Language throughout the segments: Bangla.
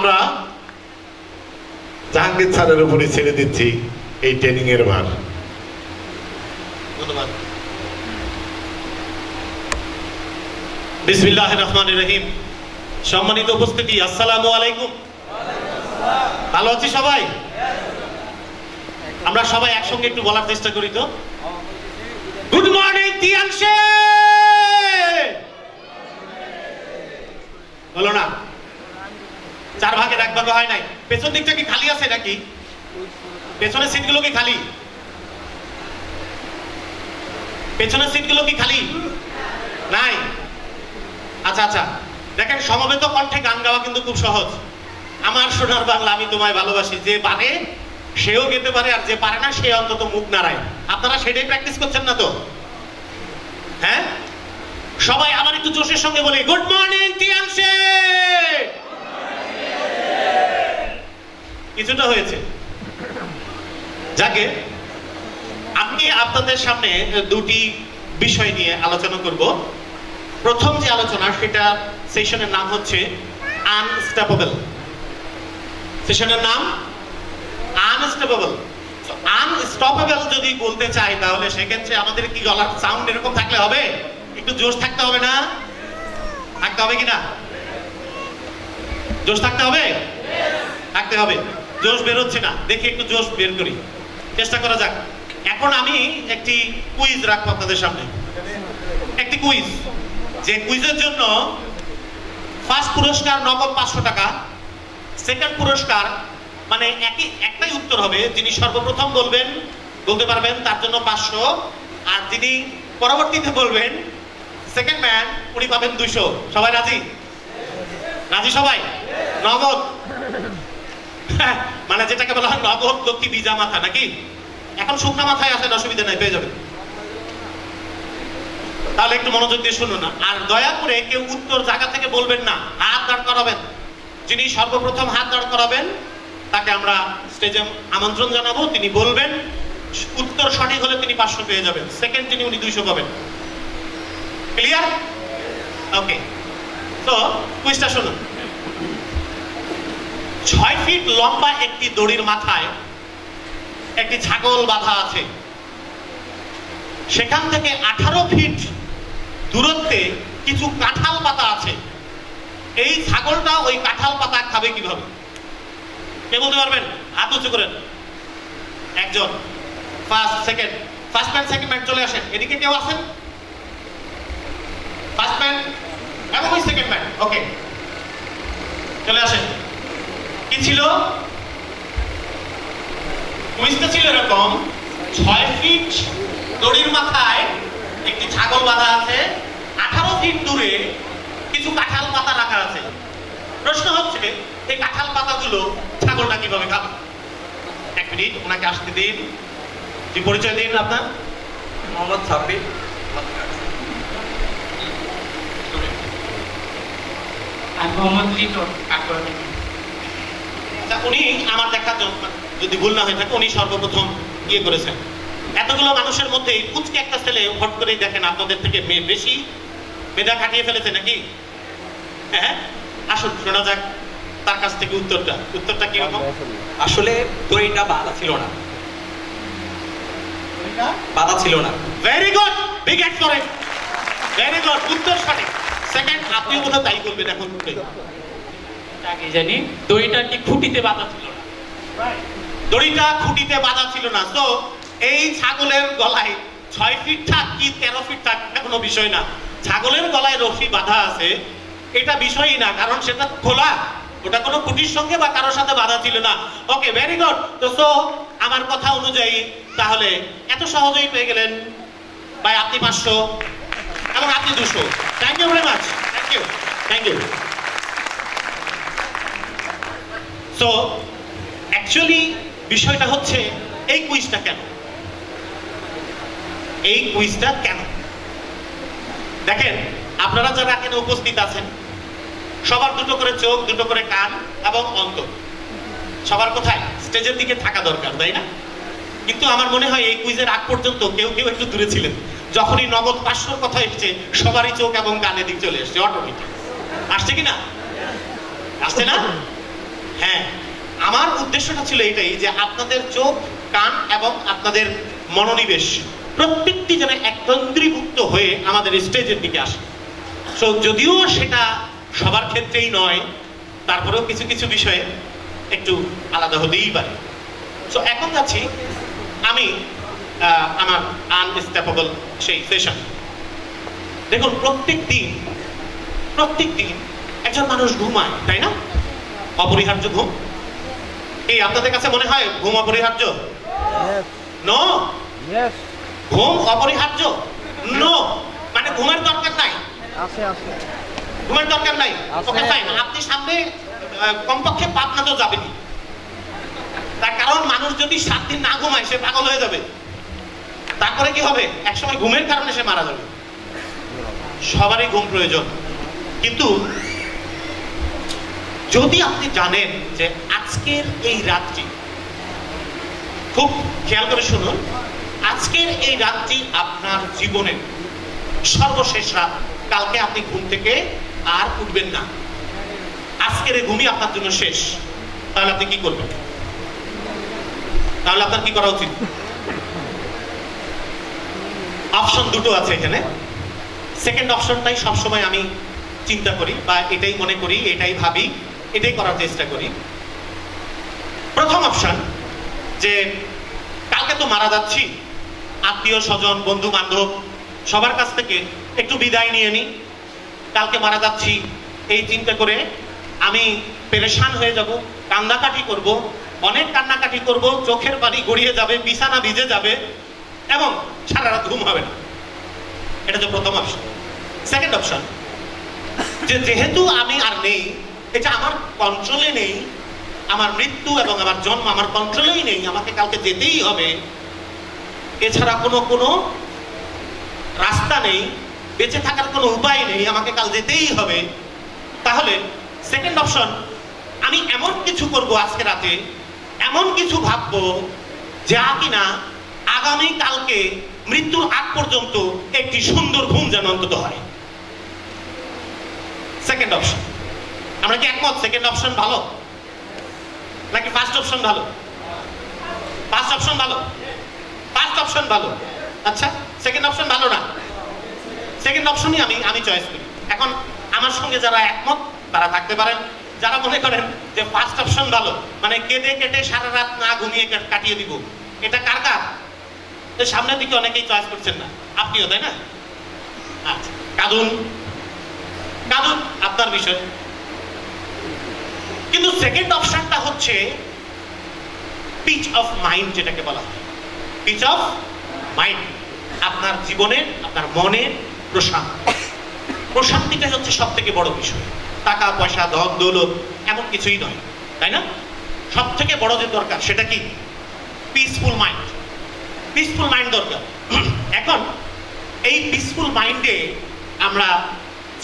আমরা জাহাঙ্গীর স্যারের উপরে ছেড়ে দিচ্ছি এই ট্রেনিং এর ভার। ধন্যবাদ। বিসমিল্লাহির রহমানির রহিম। সম্মানিত উপস্থিতি, আসসালামু আলাইকুম। ভালো আছি সবাই? আমরা সবাই একসঙ্গে একটু বলার চেষ্টা করি তো। গুড মর্নিং তিয়ানস। বলো না, চার ভাগের এক ভাগ হয় নাই। পেছন দিকটা কি খালি আছে নাকি? পেছনের সিটগুলো কি খালি? পেছনের সিটগুলো কি খালি নাই? আচ্ছা আচ্ছা, দেখেন সমবেত কণ্ঠে গান গাওয়া কিন্তু খুব সহজ। আমার সোনার বাংলা আমি তোমায় ভালোবাসি, যে পারে সেও গেতে পারে, আর যে পারে না সে অন্তত মুখ নাড়ায়। আপনারা সেটাই প্র্যাকটিস করছেন না তো? হ্যাঁ, সবাই আবার একটু জোশের সঙ্গে বলি, গুড মর্নিং তিয়ানস। কিছুটা হয়েছে। যাকে আমি আপনাদের সামনে দুটি বিষয় নিয়ে আলোচনা করব। প্রথম যে আলোচনা, সেটা সেশনের নাম হচ্ছে আনস্টপেবল। সেশনের নাম আনস্টপেবল। আনস্টপেবল যদি বলতে চাই তাহলে সেক্ষেত্রে আমাদের কি গলার সাউন্ড এরকম থাকলে হবে? একটু জোশ থাকতে হবে না? থাকতে হবে কিনা? জোশ থাকতে হবে? থাকতে হবে। জোশ বের হচ্ছে না, দেখি একটু জোশ বের করি, চেষ্টা করা যাক। এখন আমি একটি কুইজ রাখবো আপনাদের সামনে, একটি কুইজ, যে কুইজের জন্য ফার্স্ট পুরস্কার নগদ 500 টাকা, সেকেন্ড পুরস্কার মানে একটাই উত্তর হবে, যিনি সর্বপ্রথম বলতে পারবেন তার জন্য 500, আর যিনি পরবর্তীতে বলবেন সেকেন্ড ম্যান উনি পাবেন 200। সবাই রাজি? রাজি সবাই? নগদ, মানে যেটাকে বলা হয় নগদ লক্ষ্মী বিজা মাথা নাকি? এখন শুকনা মাথায় আসেন, অসুবিধা নাই, পেয়ে যাবেন। তাহলে একটু মনোযোগ দিয়ে শুনুন, আর দয়া করে কেউ উত্তর জায়গা থেকে বলবেন না, হাত দাঁড় করাবেন। যিনি সর্বপ্রথম হাত দাঁড় করাবেন তাকে আমরা স্টেজে আমন্ত্রণ জানাবো, তিনি বলবেন, উত্তর সঠিক হলে তিনি 500 পেয়ে যাবেন, সেকেন্ড যিনি উনি 200 পাবেন। ক্লিয়ার? ওকে, তো কুইজটা শুনুন। 6 ফিট লম্বা একটি দড়ির মাথায় একটি ছাগল বাঁধা আছে, সেখান থেকে 18 ফিট দূরত্বে কিছু কাঁঠাল পাতা আছে, এই ছাগলটা ওই কাঁঠাল পাতা খাবে কিভাবে? কে বলতে পারবেন? হাত উঁচু করেন। একজন, first second, first man second man চলে আসেন। এদিকে কেউ আসেন? ফার্স্ট ম্যান এবং ওই সেকেন্ড ম্যান, ওকে চলে আসেন। কি ছিল? কুইজটা ছিল এরকম, 6 ফিট দড়ির মাথায় একটি ছাগল বাঁধা আছে, 18 ফিট দূরে কিছু কাঁঠাল পাতা রাখা আছে, প্রশ্ন হচ্ছে এই কাঁঠাল পাতাগুলো ছাগলটা কিভাবে খাবে? এক মিনিট, ওনাকে আসতে দিন। তুই পরিচয় দিন আপনার। মোহাম্মদ সাব্বির। আমি মোহাম্মদ লিটন আকবর। উনি আমার দেখা, যদি ভুল না হয়ে থাকে, উনি সর্বপ্রথম ইয়ে করেছেন। এতগুলো মানুষের মধ্যে কুচকে একটা ছেলে হট করে দেখেন আপনাদের থেকে বেশি মেধা খাটিয়ে ফেলেছে নাকি? হ্যাঁ, আসুন শোনা যাক তার কাছ থেকে উত্তরটা। উত্তরটা কি রকম? আসলে দড়িটা বাঁধা ছিল না, বাঁধা ছিল না। Very good, big hat for him. Very good, উত্তর সঠিক। সেকেন্ড, আপনি কথা তাই বলবেন এখন। আগে জানি দড়িটা কি খুঁটিতে বাঁধা ছিল না? দড়িটা খুঁটিতে বাঁধা ছিল না। তো এই ছাগলের গলায় 6 ফিট থাক কি 13 ফিট থাক কোনো বিষয় না, ছাগলের গলায় রশি বাঁধা আছে এটা বিষয়ই না, কারণ সেটা খোলা, ওটা কোনো খুঁটির সঙ্গে বা কারোর সাথে বাঁধা ছিল না। Okay, very good. তো আমার কথা অনুযায়ী তাহলে এত সহজেই পেয়ে গেলেন ভাই, আপনি 500 এবং আপনি 200। Thank you very much. Thank you, thank you. তো অ্যাকচুয়ালি বিষয়টা হচ্ছে এই কুইজটা কেন, এই কুইজটা কেন? দেখেন আপনারা যারা এখানে উপস্থিত আছেন সবার দুটো করে চোখ, দুটো করে কান এবং অন্তর, সবার কোথায় স্টেজের দিকে থাকা দরকার, তাই না? কিন্তু আমার মনে হয় এই কুইজের আগ পর্যন্ত কেউ কেউ একটু দূরে ছিলেন, যখনই নগদ 500 কথা এসছে সবারই চোখ এবং কানের দিক চলে এসছে, অটোমেটিক আসছে কিনা? আসছে না? হ্যাঁ আমার উদ্দেশ্যটা ছিল এটাই যে আপনাদের চোখ কান এবং আপনাদের মনোনিবেশ প্রত্যেকটি যেন একত্রীভূত হয়ে আমাদের স্টেজের দিকে আসে। সো যদিও সেটা সবার ক্ষেত্রেই নয়, তারপরেও কিছু কিছু বিষয়ে একটু আলাদা হতেই পারে। সো এখন যাচ্ছি আমি আমার আনস্টপেবল সেই সেশন। দেখুন প্রত্যেক দিন একজন মানুষ ঘুমায়, তাই না? অপরিহার্য ঘুম। এই আপনাদের কাছে মনে হয় ঘুম অপরিহার্য? নো। ঘুম অপরিহার্য নো, মানে ঘুমের দরকার নাই, ঘুমের দরকার নাই। ওকে ফাইন, আপনি সামনে কমপক্ষে পাবনা তো যাবেন, তার কারণ মানুষ যদি 7 দিন না ঘুমায় সে পাগল হয়ে যাবে, তারপরে কি হবে? একসময় ঘুমের কারণে সে মারা যাবে। সবারই ঘুম প্রয়োজন, কিন্তু যদি আপনি জানেন যে আজকের এই রাতটি, খুব খেয়াল করে শুনুন, আজকের এই রাতটি আপনার জীবনের সর্বশেষ রাত, কালকে আপনি ঘুম থেকে আর উঠবেন না, আজকের এই ঘুমই আপনার জন্য শেষ, তাহলে আপনি কি করবেন? তাহলে আপনার কি করা উচিত? অপশন দুটো আছে এখানে। সেকেন্ড অপশনটাই সবসময় আমি চিন্তা করি বা এটাই মনে করি, এটাই ভাবি, এটাই করার চেষ্টা করি। প্রথম অপশন যে কালকে তো মারা যাচ্ছি, আত্মীয় স্বজন বন্ধু বান্ধব সবার কাছ থেকে একটু বিদায় নিয়ে নিই, কালকে মারা যাচ্ছি এই চিন্তা করে আমি পেরেশান হয়ে যাব, কান্নাকাটি করব, অনেক কান্নাকাটি করব, চোখের পানি গড়িয়ে যাবে, বিছানা ভিজে যাবে এবং সারা রাত ঘুম হবে না। এটা তো প্রথম অপশন। সেকেন্ড অপশন যে যেহেতু আমি আর নেই, এটা আমার কন্ট্রোলে নেই, আমার মৃত্যু এবং আমার জন্ম আমার কন্ট্রোলেই নেই, আমাকে কালকে যেতেই হবে, এছাড়া কোনো রাস্তা নেই, বেঁচে থাকার কোনো উপায় নেই, আমাকে কাল যেতেই হবে, তাহলে সেকেন্ড অপশন আমি এমন কিছু করব আজকে রাতে, এমন কিছু ভাবব যা কিনা আগামী কালকে মৃত্যুর আগ পর্যন্ত একটি সুন্দর ঘুম যেন অন্তত হয়। সেকেন্ড অপশন, আমরা কি একমত সেকেন্ড অপশন ভালো নাকি ফার্স্ট অপশন ভালো? ফার্স্ট অপশন ভালো, ফার্স্ট অপশন ভালো। আচ্ছা, সেকেন্ড অপশন ভালো না? সেকেন্ড অপশনই আমি চয়েস করি। এখন আমার সঙ্গে যারা একমত তারা থাকতে পারেন, যারা মনে করেন যে ফার্স্ট অপশন ভালো, মানে কেটে কেটে সারা রাত না ঘুমিয়ে কাটিয়ে দিব, এটা কার কার? সামনের দিকে অনেকেই চয়েস করছেন না, আপনিও, তাই না? আচ্ছা, কাঁদুন, আপনার বিষয়। কিন্তু সেকেন্ড অপশনটা হচ্ছে পিচ অফ মাইন্ড, যেটাকে বলা হয় পিচ অফ মাইন্ড। আপনার জীবনের, আপনার মনের প্রশান্তিটাই হচ্ছে সব থেকে বড় বিষয়। টাকা পয়সা ধন দৌলত এমন কিছুই নয়, তাই না? সব থেকে বড় যে দরকার সেটা কি? Peaceful mind. পিসফুল মাইন্ড দরকার। এখন এই পিসফুল মাইন্ডে আমরা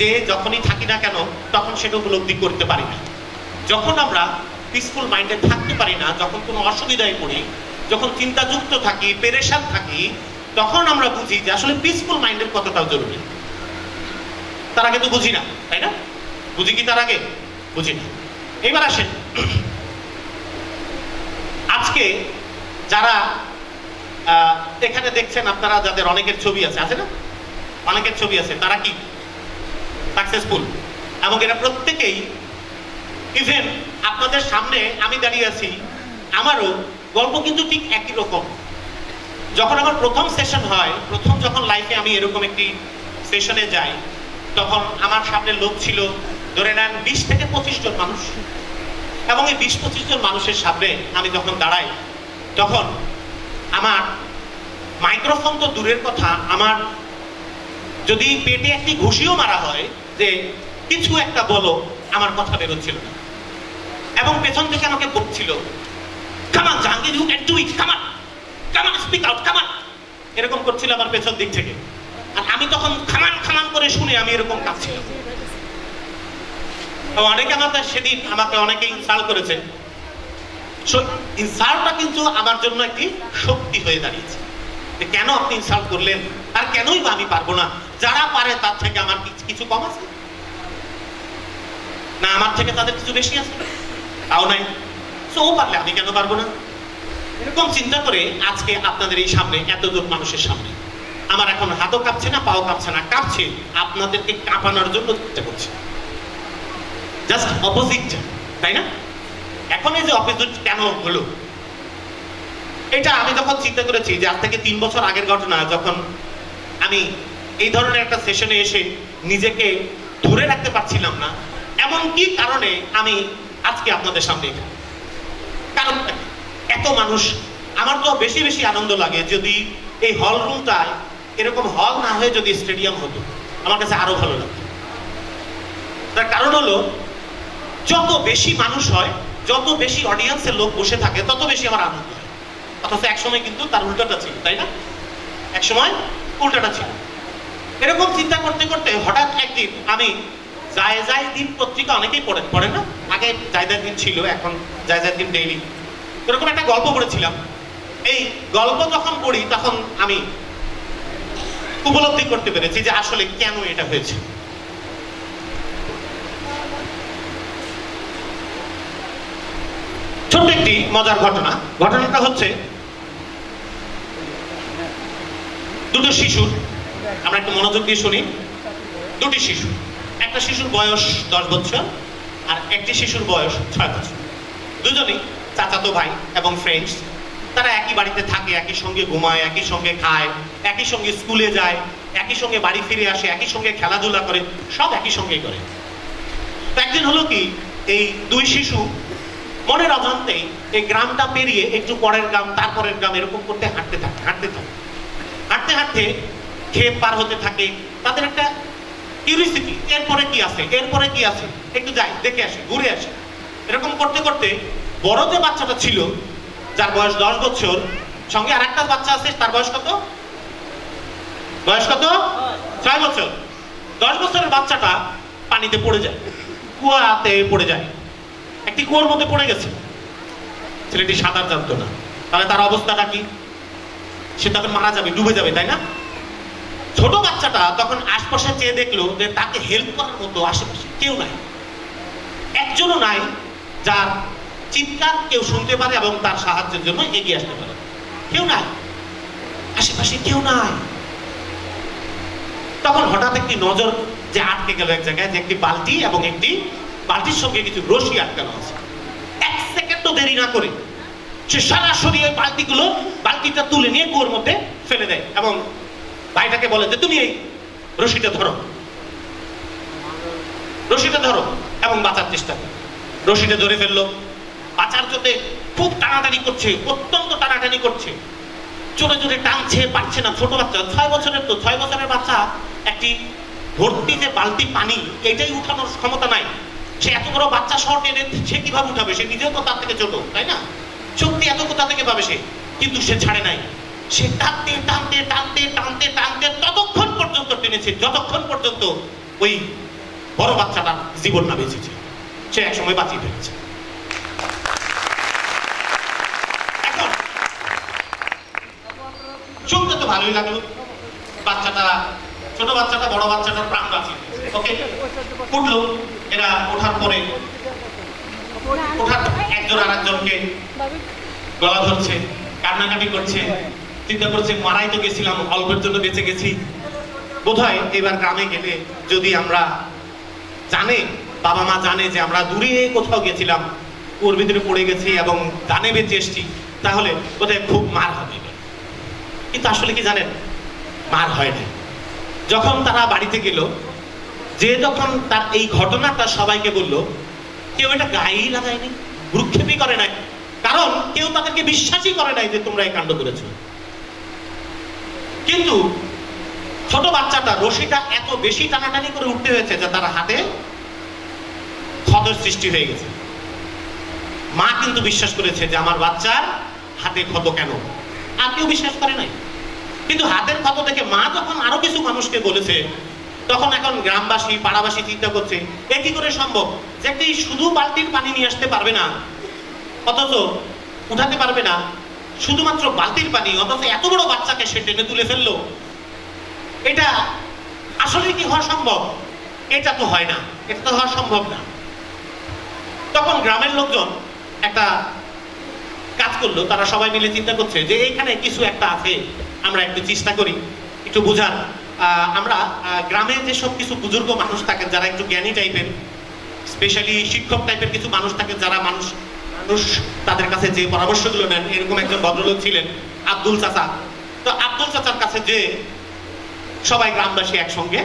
যে যখনই থাকি না কেন তখন সেটা উপলব্ধি করতে পারি না। যখন আমরা পিসফুল মাইন্ডে থাকতে পারি না, যখন কোনো অসুবিধায় পড়ি, যখন চিন্তাযুক্ত থাকি, পেরেশান থাকি, তখন আমরা বুঝি যে আসলে পিসফুল মাইন্ডের কতটা জরুরি। তার আগে তো বুঝি না, তাই না? বুঝি কি তার আগে? বুঝি না। এবার আসেন, আজকে যারা এখানে দেখছেন, আপনারা যাদের অনেকের ছবি আছে, আছে না? অনেকের ছবি আছে, তারা কি সাকসেসফুল? এবং এরা প্রত্যেকেই, ইভেন আপনাদের সামনে আমি দাঁড়িয়ে আছি, আমারও গল্প কিন্তু ঠিক একই রকম। যখন আমার প্রথম সেশন হয়, প্রথম যখন লাইফে আমি এরকম একটি সেশনে যাই, তখন আমার সামনে লোক ছিল, ধরে নেন 20 থেকে 25 জন মানুষ। এবং এই 20-25 জন মানুষের সামনে আমি যখন দাঁড়াই, তখন আমার মাইক্রোফোন তো দূরের কথা, আমার যদি পেটে একটি ঘুষিও মারা হয় যে কিছু একটা বলো, আমার কথা বেরোচ্ছিল না। এবং পেছন থেকে আমাকে বলছিল, come on Jahangir, you can do it, come on, come on, speak out, come on, এরকম করছিল আমার পেছন দিক থেকে। আর আমি তখন খামান খামান করে শুনে আমি এরকম কাঁপছিলাম। অনেকে আমাকে সেদিন অনেকে ইনসাল্ট করেছে। সো ইনসাল্টটা কিন্তু আমার জন্য একটি শক্তি হয়ে দাঁড়িয়েছে। কেন আপনি ইনসাল্ট করলেন? আর কেনই বা আমি পারবো না? যারা পারে তার থেকে আমার কিছু কম আছে না? আমার থেকে তাদের কিছু বেশি আছে? তাও নাই। সো পারলে আমি কেন পারবো না? এরকম চিন্তা করে আজকে আপনাদের এই সামনে এতজন মানুষের সামনে আমার এখন হাতও কাঁপছে না, পাও কাঁপছে না, কাঁপছে আপনাদেরকে কাঁপানোর জন্য চেষ্টা করছে। জাস্ট অপোজিট, তাই না? এখন এই যে অপোজিট কেন হলো, এটা আমি যখন চিন্তা করেছি যে আজ থেকে 3 বছর আগের ঘটনা, যখন আমি এই ধরনের একটা সেশনে এসে নিজেকে ধরে রাখতে পারছিলাম না এমন কি কারণে আমি আজকে আপনাদের সামনে। কারণ এত মানুষ, আমার তো বেশি বেশি আনন্দ লাগে যদি এই হল রুমটায় এরকম হল না হয়ে যদি স্টেডিয়াম হতো, আমার কাছে আরো ভালো লাগতো। তার কারণ হলো যত বেশি মানুষ হয়, যত বেশি অডিয়েন্সের লোক বসে থাকে, তত বেশি আমার আনন্দ হয়। অথচ একসময় কিন্তু তার উল্টাটা ছিল, তাই না? একসময় উল্টাটা ছিল। এরকম চিন্তা করতে করতে হঠাৎ একদিন আমি জায়জায় দিন পত্রিকা, অনেকেই পড়ে না, আগে জায়জায় দিন ছিল, এখন জায়জায় দিন ডেইলি, এরকম একটা গল্প পড়েছিলাম। এই গল্প যখন পড়ি তখন আমি উপলব্ধি করতে পেরেছি যে আসলে কেন এটা হয়েছে। ছোট্ট একটি মজার ঘটনা। ঘটনাটা হচ্ছে দুটো শিশুর, আমরা একটু মনোযোগ দিয়ে শুনি। দুটি শিশু, একটা শিশুর বয়স 10 বছর আর একটি শিশুর বয়স 6 বছর। দুজনেই চাচাতো ভাই এবং ফ্রেন্ডস। তারা একই বাড়িতে থাকে, একই সঙ্গে ঘুমায়, একই সঙ্গে খায়, একই সঙ্গে স্কুলে যায়, একই সঙ্গে বাড়ি ফিরে আসে, একই সঙ্গে খেলাধুলা করে, সব একই সঙ্গেই করে। তো একদিন হলো কি, এই দুই শিশু মনের অজান্তেই এই গ্রামটা পেরিয়ে একটু পরের গ্রাম, তারপরের গ্রাম, এরকম করতে হাঁটতে থাকে। হাঁটতে হাঁটতে খেপ পার হতে থাকে। তাদের একটা কিউরিসিটি, এরপরে কি আছে একটু যাই, দেখে আসি, ঘুরে আসি। এরকম করতে করতে বড় যে বাচ্চাটা ছিল, যার বয়স 10 বছর, সঙ্গে আর একটা বাচ্চা আছে, তার বয়স কত? 6 বছর। 10 বছরের বাচ্চাটা পানিতে পড়ে যায়, কুয়াতে পড়ে যায়, একটি কুয়োর মধ্যে পড়ে গেছে। ছেলেটি সাঁতার জানতো না, তাহলে তার অবস্থাটা কি? সে তখন মারা যাবে, ডুবে যাবে, তাই না? ছোট বাচ্চাটা তখন আশপাশে চেয়ে দেখলো যে তাকে হেল্প করার মতো আশেপাশে কেউ নাই, একজনও নাই যার চিৎকার কেউ শুনতে পারে এবং তার সাহায্যের জন্য এগিয়ে আসতে পারে। কেউ নাই, আশেপাশে কেউ নাই। তখন হঠাৎ একটি নজর যে আটকে গেল এক জায়গায়, যে একটি বালতি এবং একটি বালতির সঙ্গে কিছু রশি আটকানো আছে। এক সেকেন্ডও দেরি না করে সে সরাসরি ওই বালতিটা তুলে নিয়ে কুয়োর মধ্যে ফেলে দেয় এবং ভাইটাকে বলে যে তুমি এই রশিটা ধরো এবং বাঁচার চেষ্টা করো। রশিটা ধরে ফেললো, বাঁচার জন্য খুব অত্যন্ত টানাটানি করছে, জোরে জোরে টানছে, পারছে না। ছোট বাচ্চা, 6 বছরের, তো 6 বছরের বাচ্চা একটি ভর্তি যে বালতি পানি, এটাই উঠানোর ক্ষমতা নাই। সে এত বড় বাচ্চা শর্ট এনে সে কিভাবে উঠাবে? সে নিজেও তো তার থেকে ছোট, তাই না? শক্তি এত কোথা থেকে পাবে সে? কিন্তু সে ছাড়ে নাই। সে টানতে ততক্ষণ পর্যন্ত টেনেছে যতক্ষণ পর্যন্ত ওই বড় বাচ্চাটা জীবন না বেঁচেছে। সে একসময় বাঁচিয়ে ফেলেছে। এখন শুনতে তো ভালোই লাগলো, বাচ্চাটা, ছোট বাচ্চাটা বড় বাচ্চাটার প্রাণ বাঁচিয়ে ওকে উঠলো। এরা ওঠার পরে একজন আর একজনকে গলা ধরছে, কান্নাকাটি করছে, চিন্তা করছে মারাই তো গেছিলাম, অল্পের জন্য বেঁচে গেছি, বোধহয় এবার গ্রামে গেলে যদি আমরা জানে, বাবা মা জানে যে আমরা দূরে কোথাও গেছিলাম, ওর ভিতরে পড়ে গেছি এবং জানে বেঁচে এসছি, তাহলে বোধহয় খুব মার হবে। কিন্তু আসলে কি জানেন, মার হয় না। যখন তারা বাড়িতে গেল, যে যখন তার এই ঘটনাটা সবাইকে বললো, কেউ এটা গায়েই লাগায়নি, ভ্রুক্ষেপই করে নাই, কারণ কেউ তাদেরকে বিশ্বাসই করে নাই যে তোমরা এই কাণ্ড করেছ। কিন্তু ছোট বাচ্চাটা রশিটা এত বেশি টানাটানি করে উঠতে হয়েছে যে তার হাতে ক্ষত সৃষ্টি হয়ে গেছে। মা কিন্তু বিশ্বাস করেছে যে আমার বাচ্চার হাতে ক্ষত কেন, আর কেউ বিশ্বাস করে নাই। কিন্তু হাতের ক্ষত দেখে মা যখন আরো কিছু মানুষকে বলেছে, তখন এখন গ্রামবাসী, পাড়াবাসী চিন্তা করছে এ কি করে সম্ভব যে একটি শুধু বালতির পানি নিয়ে আসতে পারবে না, অথচ উঠাতে পারবে না, শুধুমাত্র বালতির পানি, অথচ এত বড় বাচ্চাকে সে টেনে তুলে ফেললো, এটা আসলে কি হওয়া সম্ভব? এটা তো হয় না, এটা তো হওয়া সম্ভব না। তখন গ্রামের লোকজন একটা কাজ করলো, তারা সবাই মিলে চিন্তা করছে যে এইখানে কিছু একটা আছে, আমরা একটু চেষ্টা করি একটু বোঝার। আমরা গ্রামে যেসব কিছু বুজুর্গ মানুষ থাকেন যারা একটু জ্ঞানী টাইপের, স্পেশালি শিক্ষক টাইপের কিছু মানুষ থাকেন যারা মানুষ তাদের কাছে যে পরামর্শগুলো নেন, এরকম একজন ভদ্রলোক ছিলেন আব্দুল চাচা। তো আব্দুল চাচার কাছে যে সবাই গ্রামবাসী একসঙ্গে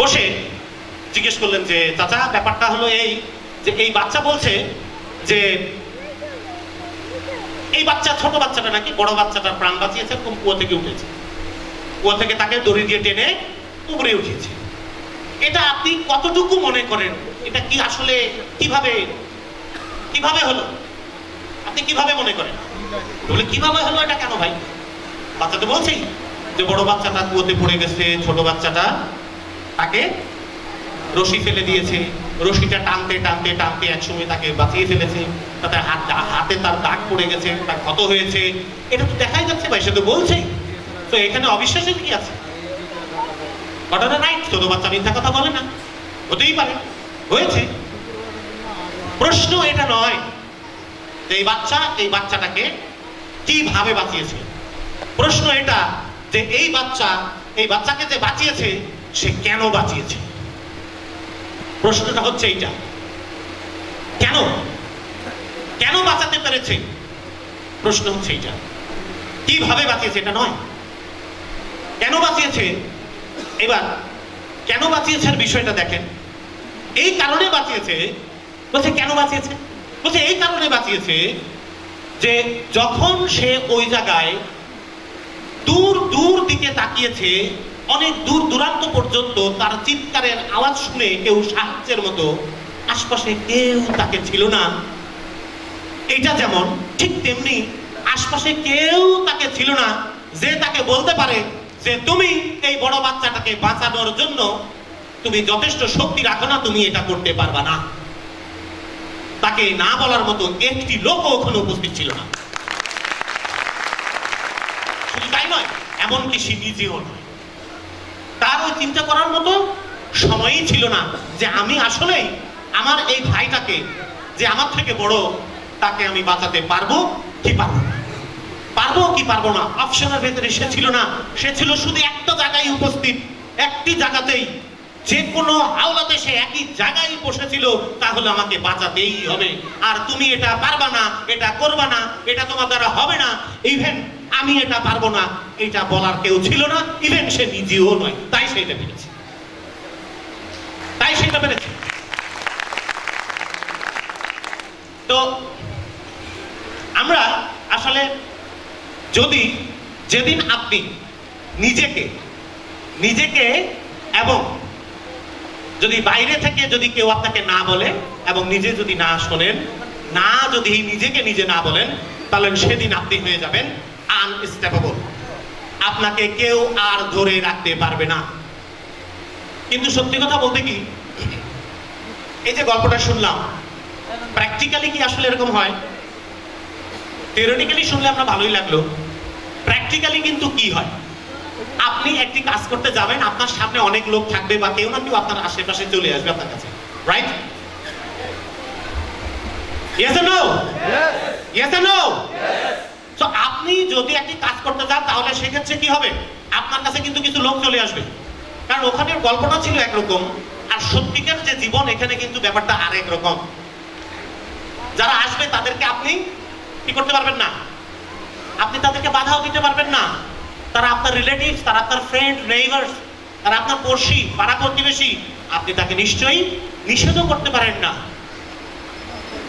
বসে জিজ্ঞেস করলেন যে চাচা ব্যাপারটা হলো এই যে এই বাচ্চা বলছে যে এই বাচ্চা ছোট বাচ্চাটা নাকি বড় বাচ্চাটার প্রাণ বাঁচিয়েছে, এরকম কুয়া থেকে উঠেছে, কুয়া থেকে তাকে দড়ি দিয়ে টেনে উপরে উঠেছে। এটা আপনি কতটুকু মনে করেন, এটা কি আসলে কিভাবে হলো, আপনি কিভাবে মনে করেন? বলে কিভাবে হলো এটা কেন ভাই, বাচ্চা তো বলছেই যে বড় বাচ্চাটা কুয়োতে পড়ে গেছে, ছোট বাচ্চাটা তাকে রশি ফেলে দিয়েছে, রশিটা টানতে টানতে টানতে একসময় তাকে বাঁচিয়ে ফেলেছে, তাতে হাতে তার দাগ পড়ে গেছে, তার ক্ষত হয়েছে, এটা তো দেখাই যাচ্ছে ভাই, সে তো বলছেই। তো এখানে অবিশ্বাসের কি আছে? ঘটনা নাই, ছোট বাচ্চা মিথ্যা কথা বলে না, হতেই পারে হয়েছে। প্রশ্ন এটা নয় যে এই বাচ্চাটাকে কিভাবে বাঁচিয়েছে, প্রশ্ন এটা যে এই বাচ্চাকে যে বাঁচিয়েছে সে কেন বাঁচিয়েছে। প্রশ্নটা হচ্ছে এইটা, কেন বাঁচাতে পেরেছে, প্রশ্ন হচ্ছে এইটা, কিভাবে বাঁচিয়েছে এটা নয়, কেন বাঁচিয়েছে। এবার কেন বাঁচিয়েছে বিষয়টা দেখেন, এই কারণে বাঁচিয়েছে বলছে, কেন বাঁচিয়েছে বলছে এই কারণে বাঁচিয়েছে যে যখন সে ওই জায়গায় দূর দিকে তাকিয়েছে, অনেক দূরান্ত পর্যন্ত তার চিৎকারের আওয়াজ শুনে কেউ সাহায্যের মতো আশপাশে কেউ তাকে ছিল না, এটা যেমন ঠিক তেমনি আশপাশে কেউ তাকে ছিল না যে তাকে বলতে পারে যে তুমি এই বড় বাচ্চাটাকে বাঁচানোর জন্য তুমি যথেষ্ট শক্তি রাখো না, তুমি এটা করতে পারবা না। তাকে না বলার মতো একটি লোক ওখানে উপস্থিত ছিল না, শুধু তাই নয় এমনকি সে নিজেও নয়, তার ওই চিন্তা করার মতো সময়ই ছিল না যে আমি আসলেই আমার এই ভাইটাকে যে আমার থেকে বড় তাকে আমি বাঁচাতে পারবো কি পারবো না, পারবো কি পারবো না, অপশনের ভেতরে সে ছিল না। সে ছিল শুধু একটা জায়গায় উপস্থিত, একটি জায়গাতেই, যে কোনো হাওলাতে সে একই জায়গায় বসেছিল, তাহলে আমাকে বাঁচাতেই হবে, আর তুমি এটা পারবা না, এটা করবা না, এটা তোমার দ্বারা হবে না, ইভেন আমি এটা পারবো না এটা বলার কেউ ছিল না, ইভেন সে নিজেও নয়, তাই সে এটা পেরেছে, তাই সেটা পেরেছে। তো আমরা আসলে যদি যেদিন আপনি নিজেকে এবং যদি বাইরে থেকে যদি কেউ আপনাকে না বলে এবং নিজে যদি না শোনেন, না যদি নিজেকে নিজে না বলেন, তাহলে সেদিন আপনি হয়ে যাবেন আনস্টপেবল, আপনাকে কেউ আর ধরে রাখতে পারবে না। কিন্তু সত্যি কথা বলতে কি, এই যে গল্পটা শুনলাম, প্র্যাকটিক্যালি কি আসলে এরকম হয়? থিওরিটিক্যালি শুনলে আপনার ভালোই লাগলো, প্র্যাকটিক্যালি কিন্তু কি হয়, আপনি একটি কাজ করতে যাবেন, আপনার সামনে অনেক লোক থাকবে বা কেউ না কেউ আপনার আশেপাশে চলে আসবে আপনার কাছে, right? Yes or no? Yes. Yes or no? Yes. So আপনি যদি একটি কাজ করতে যান তাহলে সেক্ষেত্রে কি হবে, আপনার কাছে কিন্তু কিছু লোক চলে আসবে, কারণ ওখানের গল্পটা ছিল একরকম আর সত্যিকার যে জীবন এখানে কিন্তু ব্যাপারটা আরেক রকম। যারা আসবে তাদেরকে আপনি কি করতে পারবেন না, আপনি তাদেরকে বাধাও দিতে পারবেন না, তারা আপনার রিলেটিভ, তারা আপনার ফ্রেন্ড, নেইবার্স, তারা আপনার পড়শি, পাড়া প্রতিবেশী, আপনি তাকে নিশ্চয়ই নিষেধও করতে পারেন না।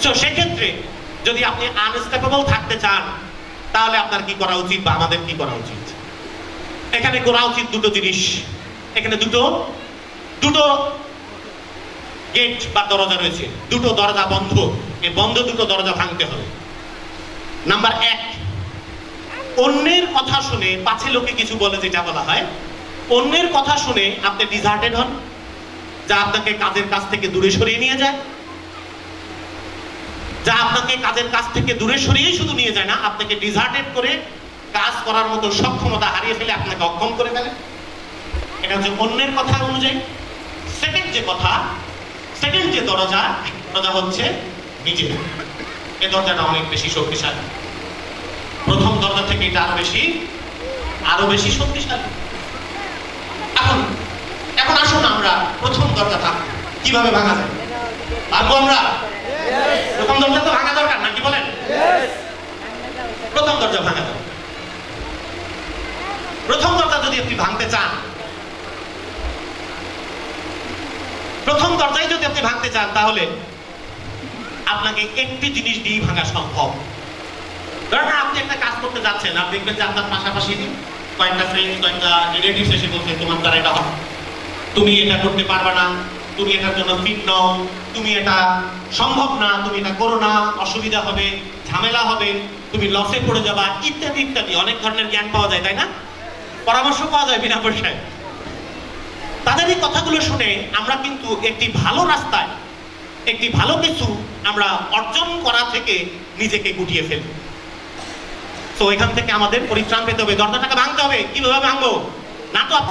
তো সেক্ষেত্রে যদি আপনি আনস্টপেবল থাকতে চান তাহলে আপনার কি করা উচিত বা আমাদের কি করা উচিত? এখানে করা উচিত দুটো জিনিস, এখানে দুটো গেট বা দরজা রয়েছে, দুটো দরজা বন্ধ, এই বন্ধ দুটো দরজা ভাঙতে হবে। নাম্বার এক, অন্যের কথা শুনে, পাছে লোকে কিছু বলে যেটা বলা হয়, অন্যের কথা শুনে আপনি ডিজার্টেড হন, যা আপনাকে কাজের কাছ থেকে দূরে সরিয়ে নিয়ে যায়, যা আপনাকে কাজের কাছ থেকে দূরে সরিয়েই শুধু নিয়ে যায় না, আপনাকে ডিজার্টেড করে কাজ করার মতো সক্ষমতা হারিয়ে ফেলে, আপনাকে অক্ষম করে ফেলে। এটা হচ্ছে অন্যের কথা অনুযায়ী। সেকেন্ড যে দরজা, আদা হচ্ছে নিচে। এই দরজাটা অনেক বেশি শক্তিশালী, প্রথম দরজা থেকে এটা আরো বেশি শক্তিশালী। এখন আসুন আমরা প্রথম দরজাটা কিভাবে ভাঙা যায় ভাঙবো। আমরা প্রথম দরজা তো ভাঙা দরকার না, কি বলেন? প্রথম দরজা ভাঙা দরকার। প্রথম দরজা যদি আপনি ভাঙতে চান, প্রথম দরজায় যদি আপনি ভাঙতে চান, তাহলে আপনাকে একটি জিনিস দিয়ে ভাঙা সম্ভব। ধরেন আপনি একটা কাজ করতে যাচ্ছেন, আপনি দেখবেন যে আপনার পাশাপাশি কয়েকটা ফ্রেন্ড, কয়েকটা রিলেটিভ এসে বলছে তোমার দ্বারা এটা হবে, তুমি এটা করতে পারবে না, তুমি এটার জন্য ফিট নও, তুমি এটা সম্ভব না, তুমি এটা করো না, অসুবিধা হবে, ঝামেলা হবে, তুমি লসে পড়ে যাবা, ইত্যাদি ইত্যাদি অনেক ধরনের জ্ঞান পাওয়া যায়, তাই না? পরামর্শ পাওয়া যায় বিনা পয়সায়। তাদের এই কথাগুলো শুনে আমরা কিন্তু একটি ভালো রাস্তায়, একটি ভালো কিছু আমরা অর্জন করা থেকে নিজেকে গুটিয়ে ফেলি। তো এখান থেকে আমাদের পরিত্রাণ পেতে হবে, দরজাটাকে ভাঙতে হবে। কিভাবে ভাঙবো? না তো